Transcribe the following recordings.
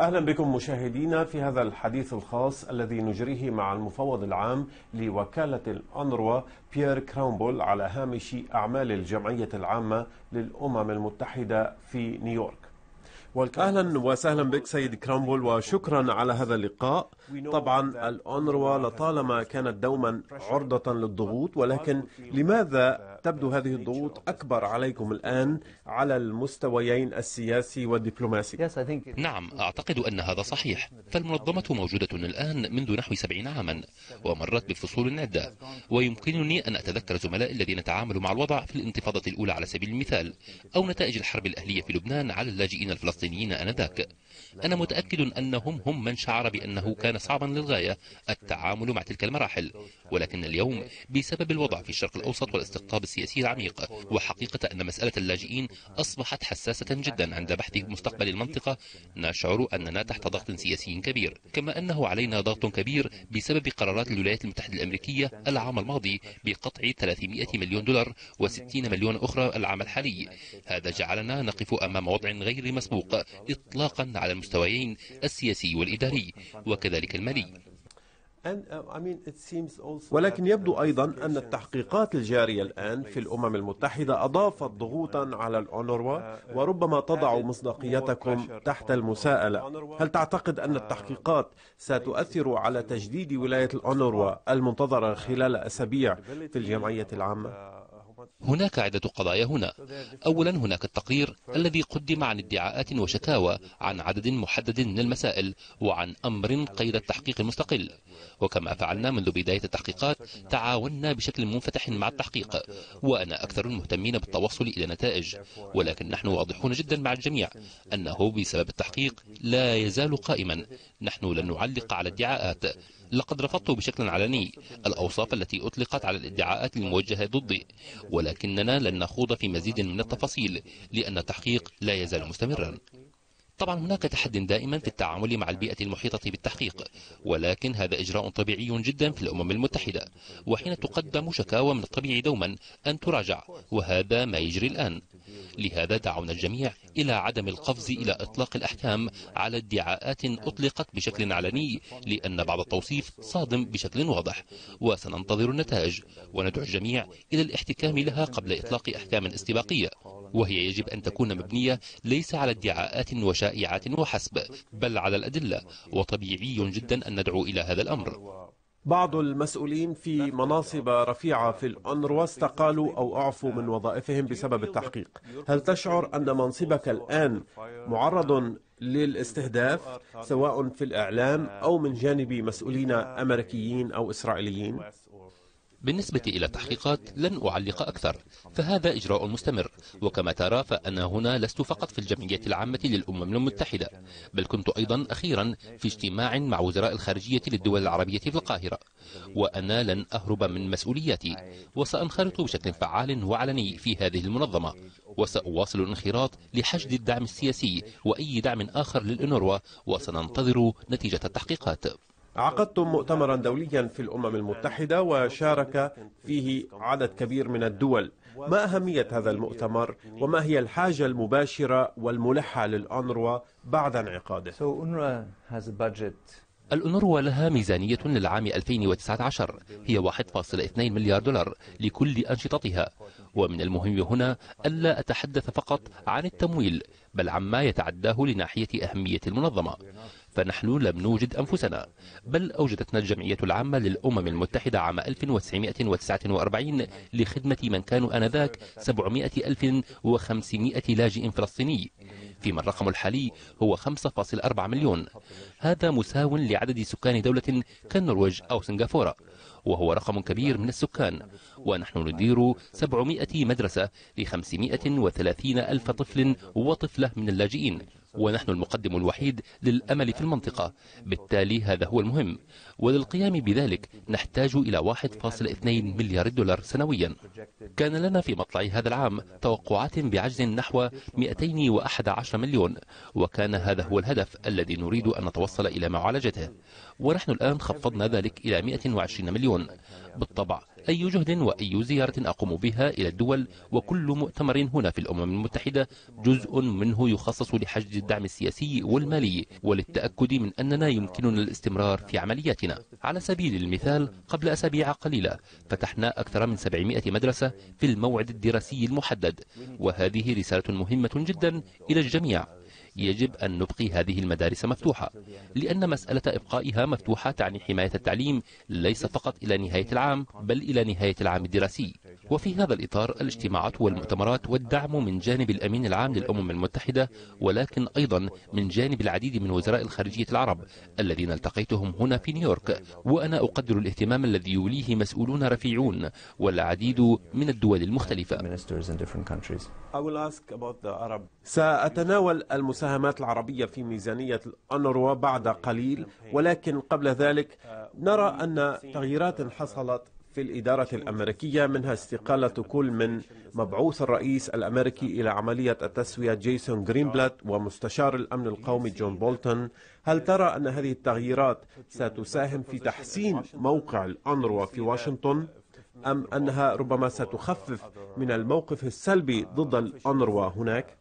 أهلا بكم مشاهدينا في هذا الحديث الخاص الذي نجريه مع المفوض العام لوكالة الأونروا بيير كراونبول على هامش أعمال الجمعية العامة للأمم المتحدة في نيويورك. أهلا وسهلا بك سيد كراونبول وشكرا على هذا اللقاء. طبعا الأونروا لطالما كانت دوما عرضة للضغوط، ولكن لماذا تبدو هذه الضغوط أكبر عليكم الآن على المستويين السياسي والدبلوماسي؟ نعم، أعتقد أن هذا صحيح، فالمنظمة موجودة الآن منذ نحو 70 عاما ومرت بفصول عدة، ويمكنني أن أتذكر زملائي الذين تعاملوا مع الوضع في الانتفاضة الأولى على سبيل المثال، أو نتائج الحرب الأهلية في لبنان على اللاجئين الفلسطينيين آنذاك. أنا متأكد أنهم هم من شعر بأنه كان صعبا للغاية التعامل مع تلك المراحل، ولكن اليوم بسبب الوضع في الشرق الأوسط والاستقطاب السياسي العميق، وحقيقة أن مسألة اللاجئين أصبحت حساسة جدا عند بحث مستقبل المنطقة، نشعر أننا تحت ضغط سياسي كبير، كما أنه علينا ضغط كبير بسبب قرارات الولايات المتحدة الأمريكية العام الماضي بقطع 300 مليون دولار و60 مليون أخرى العام الحالي. هذا جعلنا نقف أمام وضع غير مسبوق إطلاقا على المستويين السياسي والإداري وكذلك المالي. ولكن يبدو أيضا أن التحقيقات الجارية الآن في الأمم المتحدة أضافت ضغوطا على الأونروا وربما تضع مصداقيتكم تحت المساءلة. هل تعتقد أن التحقيقات ستؤثر على تجديد ولاية الأونروا المنتظرة خلال أسابيع في الجمعية العامة؟ هناك عدة قضايا هنا. أولا، هناك التقرير الذي قدم عن ادعاءات وشكاوى عن عدد محدد من المسائل وعن أمر قيد التحقيق المستقل، وكما فعلنا منذ بداية التحقيقات تعاوننا بشكل منفتح مع التحقيق، وأنا أكثر المهتمين بالتوصل إلى نتائج، ولكن نحن واضحون جدا مع الجميع أنه بسبب التحقيق لا يزال قائما. نحن لن نعلق على ادعاءات، لقد رفضت بشكل علني الأوصاف التي أطلقت على الادعاءات الموجهة ضدي، ولكننا لن نخوض في مزيد من التفاصيل لأن التحقيق لا يزال مستمرا. طبعا هناك تحدي دائما في التعامل مع البيئة المحيطة بالتحقيق، ولكن هذا إجراء طبيعي جدا في الأمم المتحدة، وحين تقدم شكاوى من الطبيعي دوما أن تراجع، وهذا ما يجري الآن. لهذا دعونا الجميع إلى عدم القفز إلى إطلاق الأحكام على ادعاءات أطلقت بشكل علني، لأن بعض التوصيف صادم بشكل واضح، وسننتظر النتائج، وندعو الجميع إلى الاحتكام لها قبل إطلاق أحكام استباقية، وهي يجب أن تكون مبنية ليس على ادعاءات وشائعات وحسب، بل على الأدلة، وطبيعي جدا أن ندعو إلى هذا الأمر. بعض المسؤولين في مناصب رفيعة في الأونروا استقالوا أو أعفوا من وظائفهم بسبب التحقيق. هل تشعر أن منصبك الآن معرض للاستهداف سواء في الإعلام أو من جانب مسؤولين أمريكيين أو إسرائيليين؟ بالنسبة إلى التحقيقات لن أعلق أكثر، فهذا إجراء مستمر، وكما ترى فأنا هنا لست فقط في الجمعية العامة للأمم المتحدة، بل كنت أيضا أخيرا في اجتماع مع وزراء الخارجية للدول العربية في القاهرة، وأنا لن أهرب من مسؤولياتي، وسأنخرط بشكل فعال وعلني في هذه المنظمة، وسأواصل الانخراط لحشد الدعم السياسي وأي دعم آخر للأونروا، وسننتظر نتيجة التحقيقات. عقدتم مؤتمرا دوليا في الأمم المتحدة وشارك فيه عدد كبير من الدول. ما أهمية هذا المؤتمر وما هي الحاجة المباشرة والملحة للأونروا بعد انعقاده؟ الأونروا لها ميزانية للعام 2019 هي 1.2 مليار دولار لكل أنشطتها، ومن المهم هنا ألا أتحدث فقط عن التمويل بل عما يتعداه لناحية أهمية المنظمة. فنحن لم نوجد أنفسنا، بل أوجدتنا الجمعية العامة للأمم المتحدة عام 1949 لخدمة من كانوا آنذاك 700,500 لاجئ فلسطيني، فيما الرقم الحالي هو 5.4 مليون. هذا مساو لعدد سكان دولة كالنرويج أو سنغافورة، وهو رقم كبير من السكان، ونحن ندير 700 مدرسة ل530,000 طفل وطفلة من اللاجئين، ونحن المقدم الوحيد للأمل في المنطقة، بالتالي هذا هو المهم، وللقيام بذلك نحتاج إلى 1.2 مليار دولار سنويا. كان لنا في مطلع هذا العام توقعات بعجز نحو 211 مليون، وكان هذا هو الهدف الذي نريد أن نتوصل إلى معالجته، ونحن الآن خفضنا ذلك إلى 120 مليون. بالطبع أي جهد وأي زيارة أقوم بها إلى الدول وكل مؤتمر هنا في الأمم المتحدة جزء منه يخصص لحشد الدعم السياسي والمالي وللتأكد من أننا يمكننا الاستمرار في عملياتنا. على سبيل المثال قبل أسابيع قليلة فتحنا أكثر من 700 مدرسة في الموعد الدراسي المحدد، وهذه رسالة مهمة جدا إلى الجميع. يجب أن نبقي هذه المدارس مفتوحة، لأن مسألة إبقائها مفتوحة تعني حماية التعليم ليس فقط إلى نهاية العام بل إلى نهاية العام الدراسي. وفي هذا الإطار الاجتماعات والمؤتمرات والدعم من جانب الأمين العام للأمم المتحدة، ولكن أيضا من جانب العديد من وزراء الخارجية العرب الذين التقيتهم هنا في نيويورك، وأنا أقدر الاهتمام الذي يوليه مسؤولون رفيعون والعديد من الدول المختلفة. سأتناول المساهمات العربية في ميزانية الأونروا بعد قليل، ولكن قبل ذلك نرى أن تغييرات حصلت في الإدارة الأمريكية، منها استقالة كل من مبعوث الرئيس الأمريكي إلى عملية التسوية جيسون غرينبلت ومستشار الأمن القومي جون بولتون. هل ترى أن هذه التغييرات ستساهم في تحسين موقع الأونروا في واشنطن؟ أم أنها ربما ستخفف من الموقف السلبي ضد الأونروا هناك؟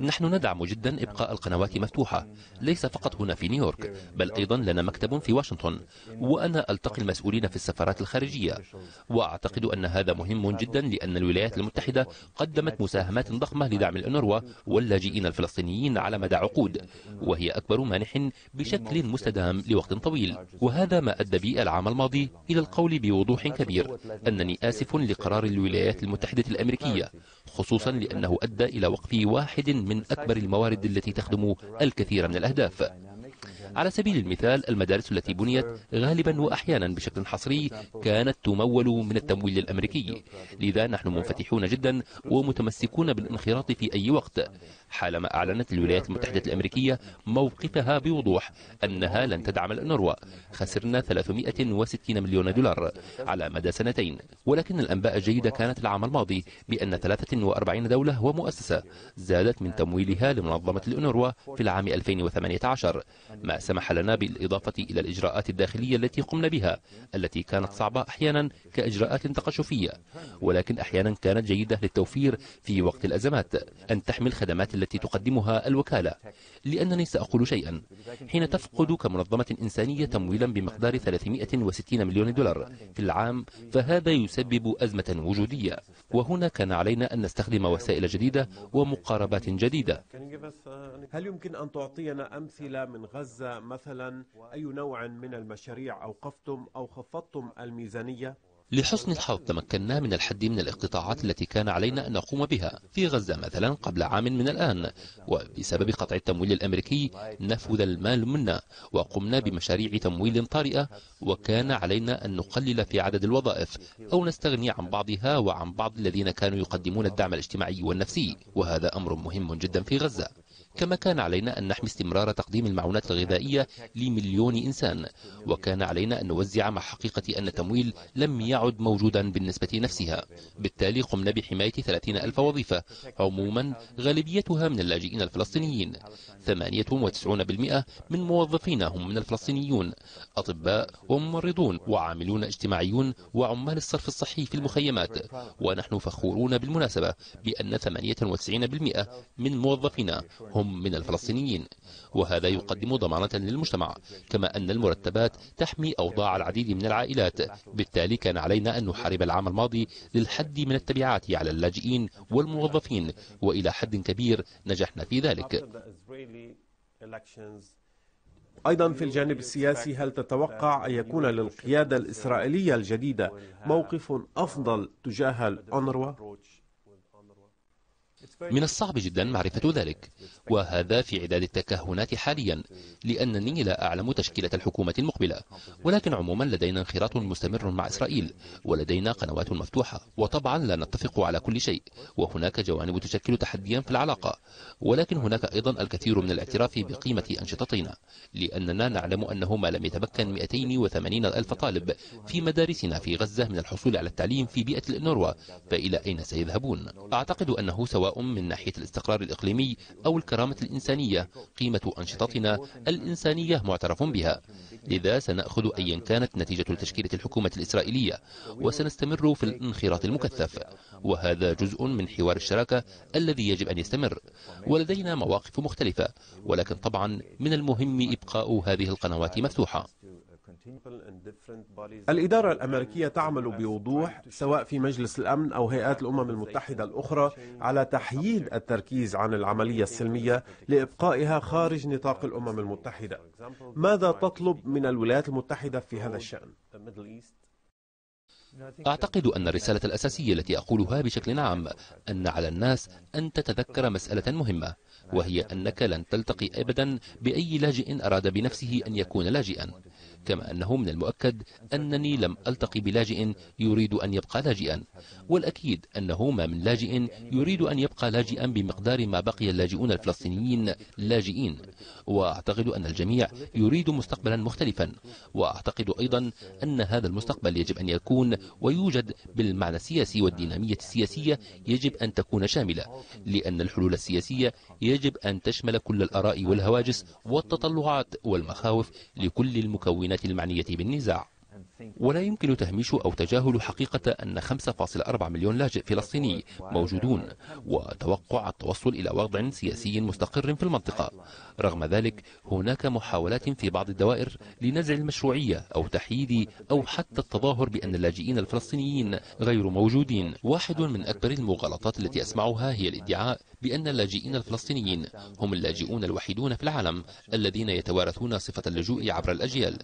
نحن ندعم جدا إبقاء القنوات مفتوحة، ليس فقط هنا في نيويورك بل أيضا لنا مكتب في واشنطن، وأنا ألتقي المسؤولين في السفارات الخارجية، وأعتقد أن هذا مهم جدا لأن الولايات المتحدة قدمت مساهمات ضخمة لدعم الأونروا واللاجئين الفلسطينيين على مدى عقود، وهي أكبر مانح بشكل مستدام لوقت طويل، وهذا ما أدى بي العام الماضي إلى القول بوضوح كبير أنني آسف لقرار الولايات المتحدة الأمريكية، خصوصا لأنه أدى إلى وقف واحد من أكبر الموارد التي تخدم الكثير من الأهداف. على سبيل المثال المدارس التي بنيت غالبا وأحيانا بشكل حصري كانت تمول من التمويل الأمريكي، لذا نحن منفتحون جدا ومتمسكون بالانخراط في أي وقت. حالما أعلنت الولايات المتحدة الأمريكية موقفها بوضوح أنها لن تدعم الأونروا، خسرنا 360 مليون دولار على مدى سنتين، ولكن الأنباء الجيدة كانت العام الماضي بأن 43 دولة ومؤسسة زادت من تمويلها لمنظمة الأونروا في العام 2018، ما سمح لنا بالإضافة إلى الإجراءات الداخلية التي قمنا بها التي كانت صعبة أحيانا كإجراءات تقشفية، ولكن أحيانا كانت جيدة للتوفير في وقت الأزمات أن تحمي الخدمات التي تقدمها الوكالة. لأنني سأقول شيئا، حين تفقد كمنظمة إنسانية تمويلا بمقدار 360 مليون دولار في العام فهذا يسبب أزمة وجودية، وهنا كان علينا أن نستخدم وسائل جديدة ومقاربات جديدة. هل يمكن أن تعطينا أمثلة من غزة مثلا؟ أي نوع من المشاريع أوقفتم أو خفضتم الميزانية؟ لحسن الحظ تمكنا من الحد من الاقتطاعات التي كان علينا أن نقوم بها في غزة مثلا قبل عام من الآن، وبسبب قطع التمويل الأمريكي نفذ المال منا وقمنا بمشاريع تمويل طارئة، وكان علينا أن نقلل في عدد الوظائف أو نستغني عن بعضها وعن بعض الذين كانوا يقدمون الدعم الاجتماعي والنفسي، وهذا أمر مهم جدا في غزة. كما كان علينا أن نحمي استمرار تقديم المعونات الغذائية لمليون إنسان، وكان علينا أن نوزع مع حقيقة أن التمويل لم يعد موجودا بالنسبة نفسها، بالتالي قمنا بحماية 30,000 وظيفة عموما غالبيتها من اللاجئين الفلسطينيين، 98% من موظفينا هم من الفلسطينيون، أطباء وممرضون وعاملون اجتماعيون وعمال الصرف الصحي في المخيمات، ونحن فخورون بالمناسبة بأن 98% من موظفينا هم من الفلسطينيين، وهذا يقدم ضمانة للمجتمع، كما أن المرتبات تحمي أوضاع العديد من العائلات، بالتالي كان علينا أن نحارب العام الماضي للحد من التبعات على اللاجئين والموظفين، وإلى حد كبير نجحنا في ذلك. أيضا في الجانب السياسي، هل تتوقع أن يكون للقيادة الإسرائيلية الجديدة موقف أفضل تجاه الأونروا؟ من الصعب جدا معرفة ذلك، وهذا في عداد التكهنات حاليا، لأنني لا أعلم تشكيلة الحكومة المقبلة، ولكن عموما لدينا انخراط مستمر مع إسرائيل ولدينا قنوات مفتوحة، وطبعا لا نتفق على كل شيء وهناك جوانب تشكل تحديا في العلاقة، ولكن هناك أيضا الكثير من الاعتراف بقيمة أنشطتنا، لأننا نعلم أنه ما لم يتمكن 280,000 طالب في مدارسنا في غزة من الحصول على التعليم في بيئة الأونروا فإلى أين سيذهبون؟ أعتقد أنه سواء من ناحية الاستقرار الإقليمي أو الكرامة الإنسانية، قيمة أنشطتنا الإنسانية معترف بها. لذا سنأخذ أيا كانت نتيجة تشكيلة الحكومة الإسرائيلية، وسنستمر في الانخراط المكثف، وهذا جزء من حوار الشراكة الذي يجب أن يستمر. ولدينا مواقف مختلفة، ولكن طبعا من المهم إبقاء هذه القنوات مفتوحة. الإدارة الأمريكية تعمل بوضوح سواء في مجلس الأمن أو هيئات الأمم المتحدة الأخرى على تحييد التركيز عن العملية السلمية لإبقائها خارج نطاق الأمم المتحدة. ماذا تطلب من الولايات المتحدة في هذا الشأن؟ أعتقد أن الرسالة الأساسية التي أقولها بشكل عام أن على الناس أن تتذكر مسألة مهمة، وهي أنك لن تلتقي أبدا بأي لاجئ أراد بنفسه أن يكون لاجئا، كما أنه من المؤكد أنني لم ألتقي بلاجئ يريد أن يبقى لاجئا، والأكيد أنه ما من لاجئ يريد أن يبقى لاجئا بمقدار ما بقي اللاجئون الفلسطينيين لاجئين. وأعتقد أن الجميع يريد مستقبلا مختلفا، وأعتقد أيضا أن هذا المستقبل يجب أن يكون ويوجد بالمعنى السياسي، والدينامية السياسية يجب أن تكون شاملة، لأن الحلول السياسية يجب أن تشمل كل الآراء والهواجس والتطلعات والمخاوف لكل المكونات المعنية بالنزاع. ولا يمكن تهميش أو تجاهل حقيقة أن 5.4 مليون لاجئ فلسطيني موجودون، وتوقع التوصل إلى وضع سياسي مستقر في المنطقة. رغم ذلك هناك محاولات في بعض الدوائر لنزع المشروعية أو تحييد أو حتى التظاهر بأن اللاجئين الفلسطينيين غير موجودين. واحد من أكبر المغالطات التي أسمعها هي الادعاء بأن اللاجئين الفلسطينيين هم اللاجئون الوحيدون في العالم الذين يتوارثون صفة اللجوء عبر الأجيال.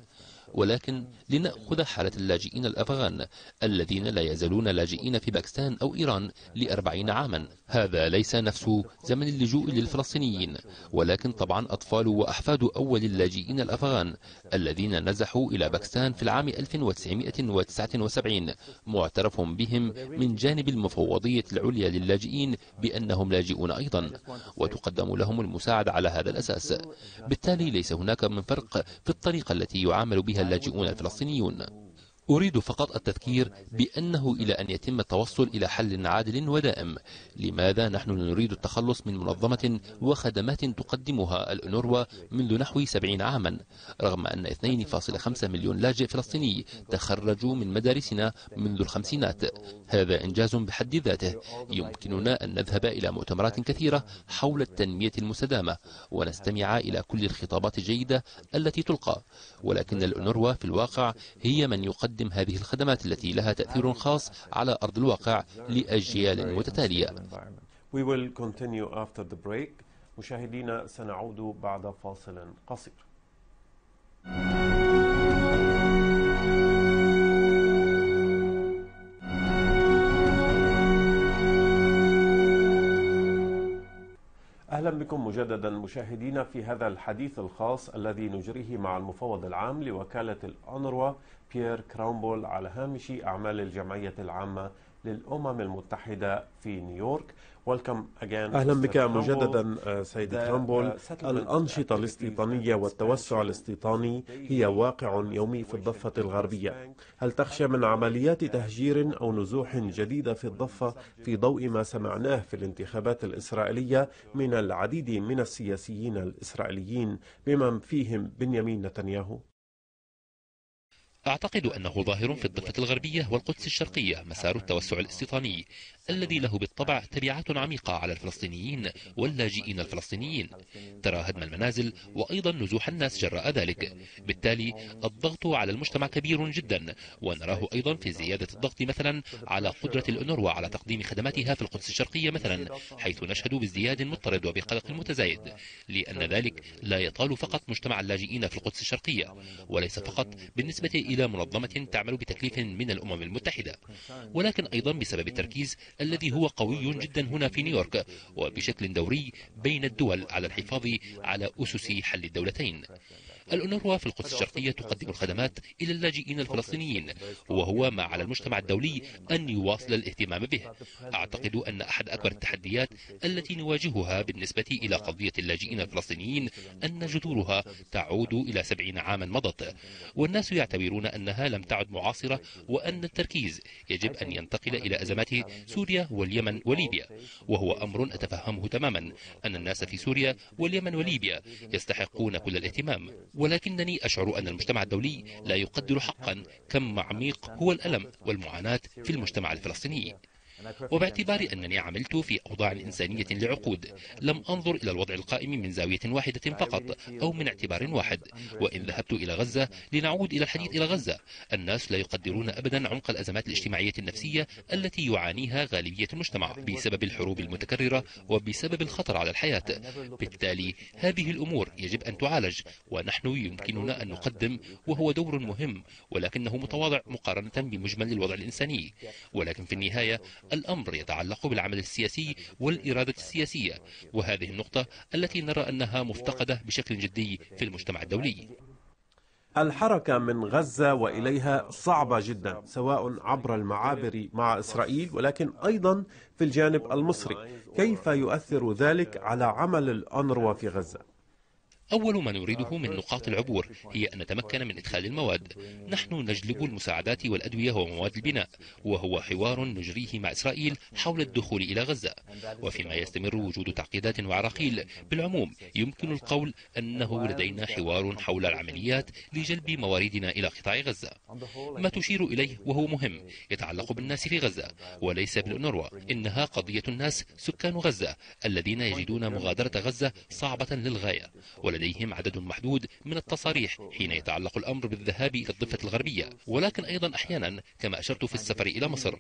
ولكن لنأخذ حالة اللاجئين الأفغان الذين لا يزالون لاجئين في باكستان أو إيران ل40 عاما، هذا ليس نفس زمن اللجوء للفلسطينيين، ولكن طبعا أطفال وأحفاد أول اللاجئين الأفغان الذين نزحوا إلى باكستان في العام 1979 معترف بهم من جانب المفوضية العليا للاجئين بأنهم لاجئون أيضا، وتقدم لهم المساعدة على هذا الأساس. بالتالي ليس هناك من فرق في الطريقة التي يعامل بها اللاجئون الفلسطينيون. أريد فقط التذكير بأنه إلى أن يتم التوصل إلى حل عادل ودائم. لماذا نحن نريد التخلص من منظمة وخدمات تقدمها الأونروا منذ نحو 70 عاما، رغم أن 2.5 مليون لاجئ فلسطيني تخرجوا من مدارسنا منذ الخمسينات؟ هذا إنجاز بحد ذاته. يمكننا أن نذهب إلى مؤتمرات كثيرة حول التنمية المستدامة ونستمع إلى كل الخطابات الجيدة التي تلقى، ولكن الأونروا في الواقع هي من يقدم هذه الخدمات التي لها تأثير خاص على أرض الواقع لأجيال متتالية. مشاهدينا، سنعود بعد فاصل قصير. أهلا بكم مجددا مشاهدينا في هذا الحديث الخاص الذي نجريه مع المفوض العام لوكالة الأونروا بيير كراونبول على هامش أعمال الجمعية العامة للأمم المتحدة في نيويورك. أهلا بك مجددا سيد كراونبول. الأنشطة الاستيطانية والتوسع الاستيطاني هي واقع يومي في الضفة الغربية. هل تخشى من عمليات تهجير أو نزوح جديدة في الضفة في ضوء ما سمعناه في الانتخابات الإسرائيلية من العديد من السياسيين الإسرائيليين بمن فيهم بنيامين نتنياهو؟ أعتقد أنه ظاهر في الضفة الغربية والقدس الشرقية مسار التوسع الاستيطاني الذي له بالطبع تبعات عميقة على الفلسطينيين واللاجئين الفلسطينيين، ترى هدم المنازل وأيضا نزوح الناس جراء ذلك. بالتالي الضغط على المجتمع كبير جدا، ونراه أيضا في زيادة الضغط مثلا على قدرة الأونروا على تقديم خدماتها في القدس الشرقية مثلا، حيث نشهد بازدياد مضطرد وبقلق متزايد، لأن ذلك لا يطال فقط مجتمع اللاجئين في القدس الشرقية، وليس فقط بالنسبة إلى منظمة تعمل بتكليف من الأمم المتحدة، ولكن أيضا بسبب التركيز الذي هو قوي جدا هنا في نيويورك وبشكل دوري بين الدول على الحفاظ على أسس حل الدولتين. الأونروا في القدس الشرقية تقدم الخدمات إلى اللاجئين الفلسطينيين، وهو ما على المجتمع الدولي أن يواصل الاهتمام به. أعتقد أن أحد أكبر التحديات التي نواجهها بالنسبة إلى قضية اللاجئين الفلسطينيين أن جذورها تعود إلى 70 عاما مضت، والناس يعتبرون أنها لم تعد معاصرة، وأن التركيز يجب أن ينتقل إلى أزمات سوريا واليمن وليبيا، وهو أمر أتفهمه تماما. أن الناس في سوريا واليمن وليبيا يستحقون كل الاهتمام، ولكنني أشعر أن المجتمع الدولي لا يقدر حقا كم عميق هو الألم والمعاناة في المجتمع الفلسطيني. وباعتبار أنني عملت في أوضاع إنسانية لعقود، لم أنظر إلى الوضع القائم من زاوية واحدة فقط أو من اعتبار واحد. وإن ذهبت إلى غزة، لنعود إلى الحديث إلى غزة، الناس لا يقدرون أبدا عمق الأزمات الاجتماعية النفسية التي يعانيها غالبية المجتمع بسبب الحروب المتكررة وبسبب الخطر على الحياة. بالتالي هذه الأمور يجب أن تعالج، ونحن يمكننا أن نقدم، وهو دور مهم ولكنه متواضع مقارنة بمجمل الوضع الإنساني. ولكن في النهاية الأمر يتعلق بالعمل السياسي والإرادة السياسية، وهذه النقطة التي نرى أنها مفتقدة بشكل جدي في المجتمع الدولي. الحركة من غزة وإليها صعبة جدا، سواء عبر المعابر مع إسرائيل ولكن أيضا في الجانب المصري. كيف يؤثر ذلك على عمل الأونروا في غزة؟ أول ما نريده من نقاط العبور هي أن نتمكن من إدخال المواد. نحن نجلب المساعدات والأدوية ومواد البناء، وهو حوار نجريه مع إسرائيل حول الدخول إلى غزة. وفيما يستمر وجود تعقيدات وعراقيل بالعموم، يمكن القول أنه لدينا حوار حول العمليات لجلب مواردنا إلى قطاع غزة. ما تشير إليه وهو مهم يتعلق بالناس في غزة وليس بالأونروا. إنها قضية الناس سكان غزة الذين يجدون مغادرة غزة صعبة للغاية، لديهم عدد محدود من التصاريح حين يتعلق الأمر بالذهاب إلى الضفة الغربية، ولكن أيضا أحيانا كما أشرت في السفر إلى مصر.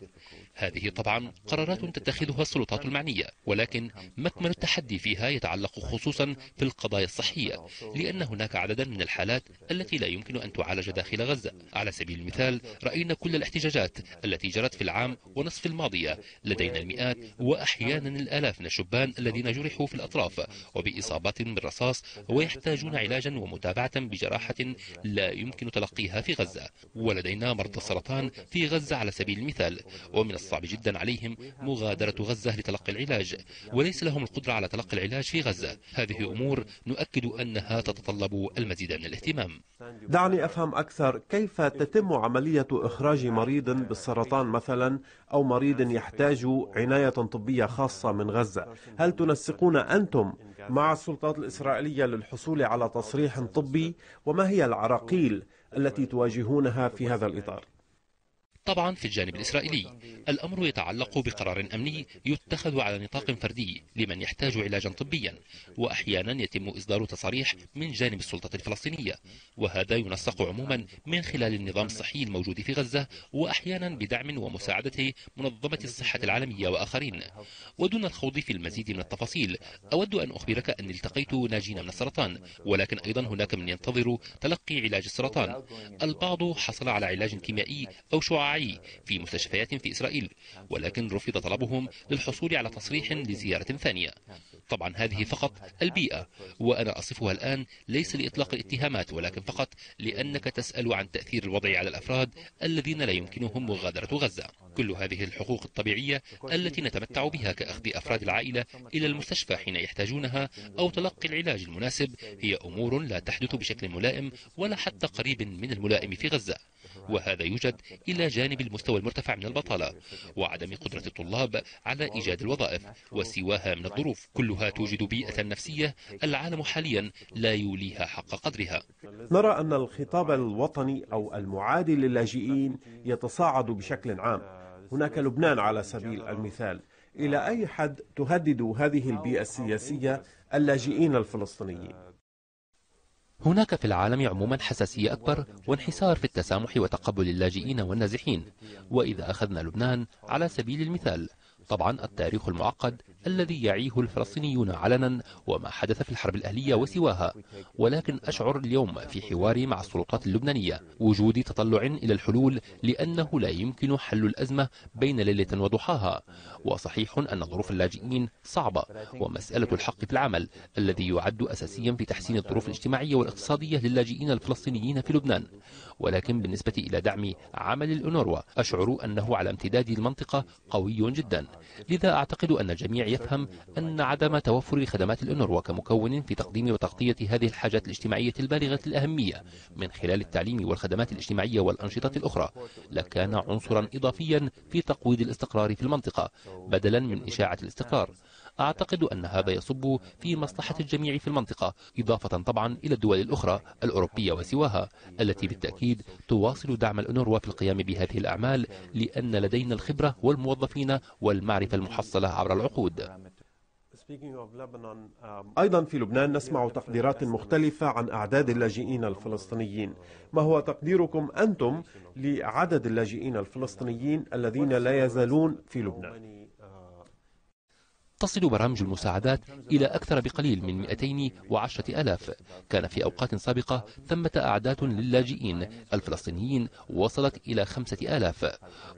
هذه طبعا قرارات تتخذها السلطات المعنية، ولكن مكمن التحدي فيها يتعلق خصوصا في القضايا الصحية، لأن هناك عددا من الحالات التي لا يمكن أن تعالج داخل غزة. على سبيل المثال، رأينا كل الاحتجاجات التي جرت في العام ونصف الماضية، لدينا المئات وأحيانا الآلاف من الشبان الذين جرحوا في الأطراف وبإصابات بالرصاص ويحتاجون علاجا ومتابعة بجراحة لا يمكن تلقيها في غزة. ولدينا مرضى السرطان في غزة على سبيل المثال، ومن الصعب جدا عليهم مغادرة غزة لتلقي العلاج، وليس لهم القدرة على تلقي العلاج في غزة. هذه أمور نؤكد أنها تتطلب المزيد من الاهتمام. دعني أفهم أكثر، كيف تتم عملية إخراج مريض بالسرطان مثلا أو مريض يحتاج عناية طبية خاصة من غزة؟ هل تنسقون أنتم مع السلطات الإسرائيلية للحصول على تصريح طبي؟ وما هي العراقيل التي تواجهونها في هذا الإطار؟ طبعا في الجانب الإسرائيلي، الأمر يتعلق بقرار أمني يتخذ على نطاق فردي لمن يحتاج علاجا طبيا، وأحيانا يتم إصدار تصاريح من جانب السلطة الفلسطينية، وهذا ينسق عموما من خلال النظام الصحي الموجود في غزة، وأحيانا بدعم ومساعدة منظمة الصحة العالمية وآخرين. ودون الخوض في المزيد من التفاصيل، أود أن أخبرك أني التقيت ناجين من السرطان، ولكن أيضا هناك من ينتظر تلقي علاج السرطان. البعض حصل على علاج كيميائي أو شعاعي في مستشفيات في إسرائيل، ولكن رفض طلبهم للحصول على تصريح لزيارة ثانية. طبعا هذه فقط البيئة، وأنا أصفها الآن ليس لإطلاق الاتهامات، ولكن فقط لأنك تسأل عن تأثير الوضع على الأفراد الذين لا يمكنهم مغادرة غزة. كل هذه الحقوق الطبيعية التي نتمتع بها كأخذ أفراد العائلة إلى المستشفى حين يحتاجونها أو تلقي العلاج المناسب، هي أمور لا تحدث بشكل ملائم ولا حتى قريب من الملائم في غزة. وهذا يوجد إلى جانب المستوى المرتفع من البطالة وعدم قدرة الطلاب على إيجاد الوظائف وسواها من الظروف، كلها توجد بيئة نفسية العالم حاليا لا يوليها حق قدرها. نرى أن الخطاب الوطني أو المعادي للاجئين يتصاعد بشكل عام. هناك لبنان على سبيل المثال، إلى أي حد تهدد هذه البيئة السياسية اللاجئين الفلسطينيين؟ هناك في العالم عموما حساسية أكبر وانحسار في التسامح وتقبل اللاجئين والنازحين. وإذا أخذنا لبنان على سبيل المثال، طبعا التاريخ المعقد الذي يعيه الفلسطينيون علنا وما حدث في الحرب الأهلية وسواها، ولكن أشعر اليوم في حواري مع السلطات اللبنانية وجود تطلع إلى الحلول، لأنه لا يمكن حل الأزمة بين ليلة وضحاها. وصحيح أن ظروف اللاجئين صعبة، ومسألة الحق في العمل الذي يعد أساسيا في تحسين الظروف الاجتماعية والاقتصادية للاجئين الفلسطينيين في لبنان، ولكن بالنسبة إلى دعم عمل الأونروا أشعر أنه على امتداد المنطقة قوي جدا. لذا أعتقد أن الجميع يفهم أن عدم توفر خدمات الأونروا كمكون في تقديم وتغطية هذه الحاجات الاجتماعية البالغة الأهمية من خلال التعليم والخدمات الاجتماعية والأنشطة الأخرى لكان عنصرا إضافيا في تقويض الاستقرار في المنطقة بدلا من إشاعة الاستقرار. أعتقد أن هذا يصب في مصلحة الجميع في المنطقة، إضافة طبعا إلى الدول الأخرى الأوروبية وسواها التي بالتأكيد تواصل دعم الأونروا في القيام بهذه الأعمال، لأن لدينا الخبرة والموظفين والمعرفة المحصلة عبر العقود. أيضا في لبنان نسمع تقديرات مختلفة عن أعداد اللاجئين الفلسطينيين. ما هو تقديركم أنتم لعدد اللاجئين الفلسطينيين الذين لا يزالون في لبنان؟ تصل برامج المساعدات إلى أكثر بقليل من 210,000. كان في أوقات سابقة ثمة أعداد للاجئين الفلسطينيين وصلت إلى 5,000،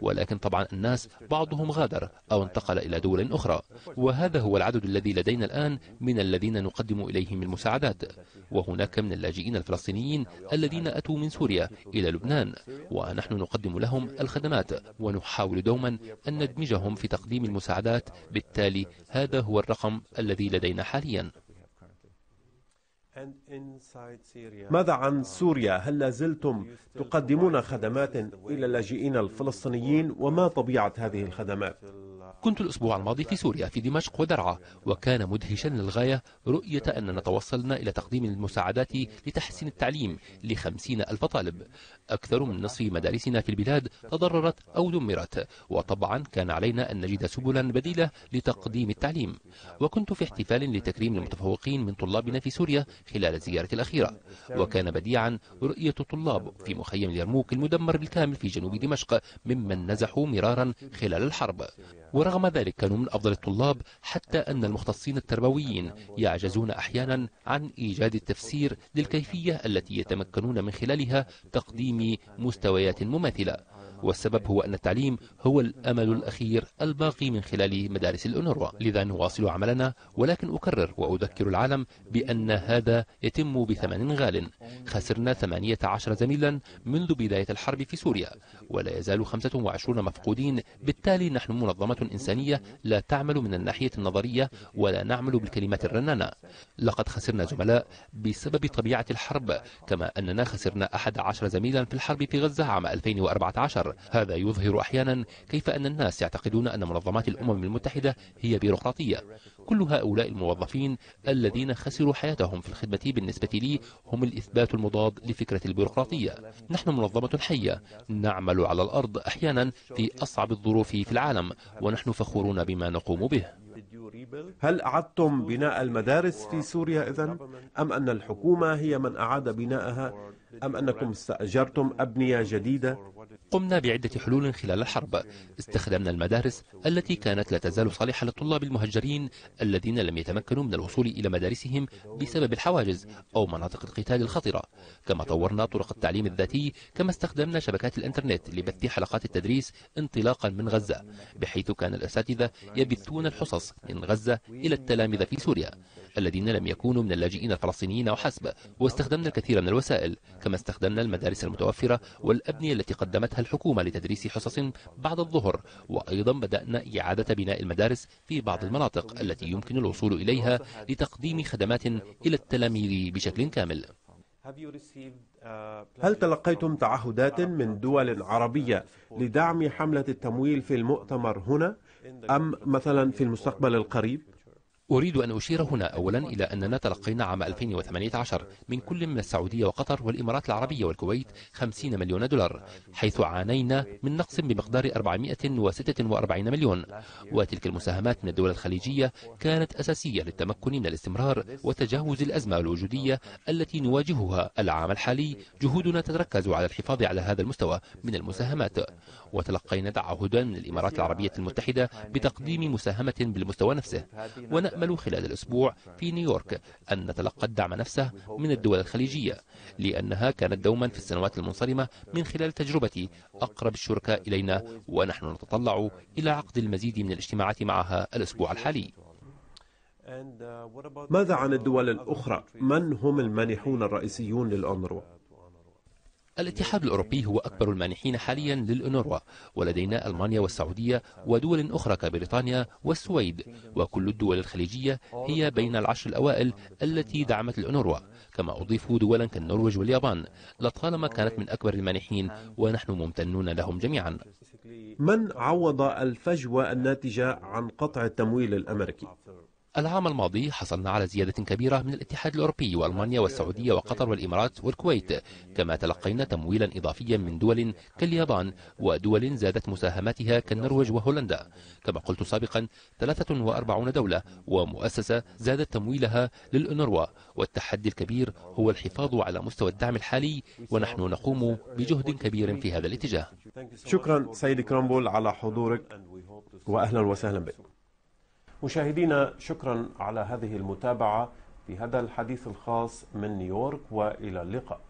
ولكن طبعا الناس بعضهم غادر أو انتقل إلى دول أخرى، وهذا هو العدد الذي لدينا الآن من الذين نقدم إليهم المساعدات. وهناك من اللاجئين الفلسطينيين الذين أتوا من سوريا إلى لبنان، ونحن نقدم لهم الخدمات ونحاول دوما أن ندمجهم في تقديم المساعدات. بالتالي هذا هو الرقم الذي لدينا حاليا. ماذا عن سوريا؟ هل لازلتم تقدمون خدمات إلى اللاجئين الفلسطينيين، وما طبيعة هذه الخدمات؟ كنت الأسبوع الماضي في سوريا في دمشق ودرعا، وكان مدهشا للغاية رؤية أننا توصلنا إلى تقديم المساعدات لتحسين التعليم ل50,000 طالب. أكثر من نصف مدارسنا في البلاد تضررت أو دمرت، وطبعا كان علينا أن نجد سبلا بديلة لتقديم التعليم. وكنت في احتفال لتكريم المتفوقين من طلابنا في سوريا خلال زيارتي الأخيرة، وكان بديعا رؤية الطلاب في مخيم اليرموك المدمر بالكامل في جنوب دمشق ممن نزحوا مرارا خلال الحرب. ورغم ذلك كانوا من أفضل الطلاب، حتى أن المختصين التربويين يعجزون أحيانا عن إيجاد التفسير للكيفية التي يتمكنون من خلالها تقديم مستويات مماثلة. والسبب هو أن التعليم هو الأمل الأخير الباقي من خلال مدارس الأونروا. لذا نواصل عملنا، ولكن أكرر وأذكر العالم بأن هذا يتم بثمن غال. خسرنا 18 زميلا منذ بداية الحرب في سوريا، ولا يزال 25 مفقودين. بالتالي نحن منظمة إنسانية لا تعمل من الناحية النظرية ولا نعمل بالكلمات الرنانة. لقد خسرنا زملاء بسبب طبيعة الحرب، كما أننا خسرنا 11 زميلا في الحرب في غزة عام 2014. هذا يظهر أحيانا كيف أن الناس يعتقدون أن منظمات الأمم المتحدة هي بيروقراطية. كل هؤلاء الموظفين الذين خسروا حياتهم في الخدمة بالنسبة لي هم الإثبات المضاد لفكرة البيروقراطية. نحن منظمة حية نعمل على الأرض أحيانا في أصعب الظروف في العالم، ونحن فخورون بما نقوم به. هل أعدتم بناء المدارس في سوريا إذن؟ أم أن الحكومة هي من أعاد بناءها؟ أم أنكم استأجرتم أبنية جديدة؟ قمنا بعدة حلول خلال الحرب. استخدمنا المدارس التي كانت لا تزال صالحة للطلاب المهجرين الذين لم يتمكنوا من الوصول إلى مدارسهم بسبب الحواجز أو مناطق القتال الخطرة. كما طورنا طرق التعليم الذاتي، كما استخدمنا شبكات الإنترنت لبث حلقات التدريس انطلاقا من غزة، بحيث كان الأساتذة يبثون الحصص من غزة إلى التلامذة في سوريا الذين لم يكونوا من اللاجئين الفلسطينيين وحسب. واستخدمنا الكثير من الوسائل، كما استخدمنا المدارس المتوفرة والأبنية التي قدمتها الحكومة لتدريس حصص بعد الظهر. وأيضا بدأنا إعادة بناء المدارس في بعض المناطق التي يمكن الوصول إليها لتقديم خدمات إلى التلاميذ بشكل كامل. هل تلقيتم تعهدات من دول عربية لدعم حملة التمويل في المؤتمر هنا، أم مثلا في المستقبل القريب؟ أريد أن أشير هنا أولا إلى أننا تلقينا عام 2018 من كل من السعودية وقطر والإمارات العربية والكويت 50 مليون دولار، حيث عانينا من نقص بمقدار 446 مليون، وتلك المساهمات من الدول الخليجية كانت أساسية للتمكن من الاستمرار وتجاوز الأزمة الوجودية التي نواجهها العام الحالي. جهودنا تتركز على الحفاظ على هذا المستوى من المساهمات، وتلقينا تعهدا من الإمارات العربية المتحدة بتقديم مساهمة بالمستوى نفسه، ونأمل خلال الأسبوع في نيويورك أن نتلقى الدعم نفسه من الدول الخليجية، لأنها كانت دوما في السنوات المنصرمة من خلال تجربتي أقرب الشركاء إلينا، ونحن نتطلع إلى عقد المزيد من الاجتماعات معها الأسبوع الحالي. ماذا عن الدول الأخرى؟ من هم المانحون الرئيسيون للأونروا؟ الاتحاد الأوروبي هو أكبر المانحين حاليا للأونروا، ولدينا ألمانيا والسعودية ودول أخرى كبريطانيا والسويد، وكل الدول الخليجية هي بين العشر الأوائل التي دعمت الأونروا، كما أضيفوا دولا كالنرويج واليابان لطالما كانت من أكبر المانحين، ونحن ممتنون لهم جميعا. من عوض الفجوة الناتجة عن قطع التمويل الأمريكي؟ العام الماضي حصلنا على زيادة كبيرة من الاتحاد الأوروبي وألمانيا والسعودية وقطر والإمارات والكويت، كما تلقينا تمويلا إضافيا من دول كاليابان ودول زادت مساهماتها كالنرويج وهولندا. كما قلت سابقا 43 دولة ومؤسسة زادت تمويلها للأونروا، والتحدي الكبير هو الحفاظ على مستوى الدعم الحالي، ونحن نقوم بجهد كبير في هذا الاتجاه. شكرا سيد كراونبول على حضورك، وأهلا وسهلا بك. مشاهدينا، شكرا على هذه المتابعة في هذا الحديث الخاص من نيويورك، وإلى اللقاء.